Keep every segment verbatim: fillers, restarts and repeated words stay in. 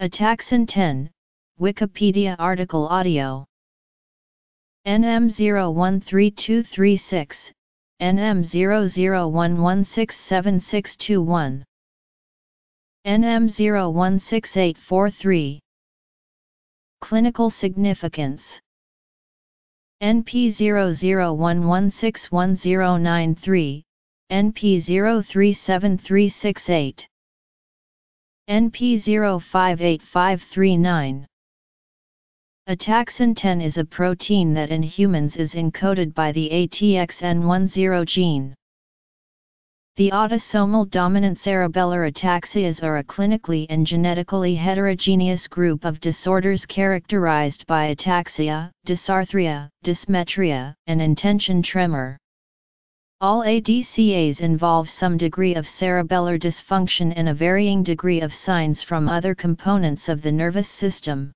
Ataxin ten, Wikipedia article audio. N M zero one three two three six, N M zero zero one one six seven six two one. N M zero one six eight four three. Clinical significance. N P zero zero one one six one zero nine three, N P zero three seven three six eight. N P zero five eight five three nine. Ataxin ten is a protein that in humans is encoded by the A T X N ten gene. The autosomal dominant cerebellar ataxias are a clinically and genetically heterogeneous group of disorders characterized by ataxia, dysarthria, dysmetria, and intention tremor. All A D C As involve some degree of cerebellar dysfunction and a varying degree of signs from other components of the nervous system.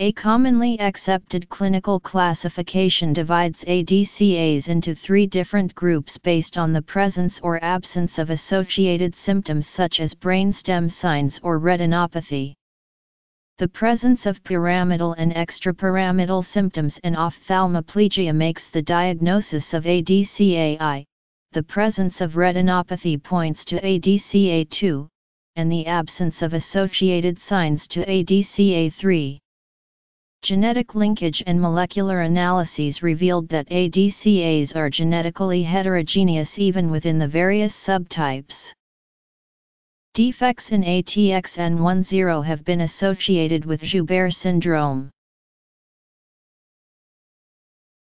A commonly accepted clinical classification divides A D C As into three different groups based on the presence or absence of associated symptoms such as brainstem signs or retinopathy. The presence of pyramidal and extrapyramidal symptoms in ophthalmoplegia makes the diagnosis of A D C A one, the presence of retinopathy points to A D C A two, and the absence of associated signs to A D C A three. Genetic linkage and molecular analyses revealed that A D C As are genetically heterogeneous even within the various subtypes. Defects in A T X N ten have been associated with Joubert syndrome.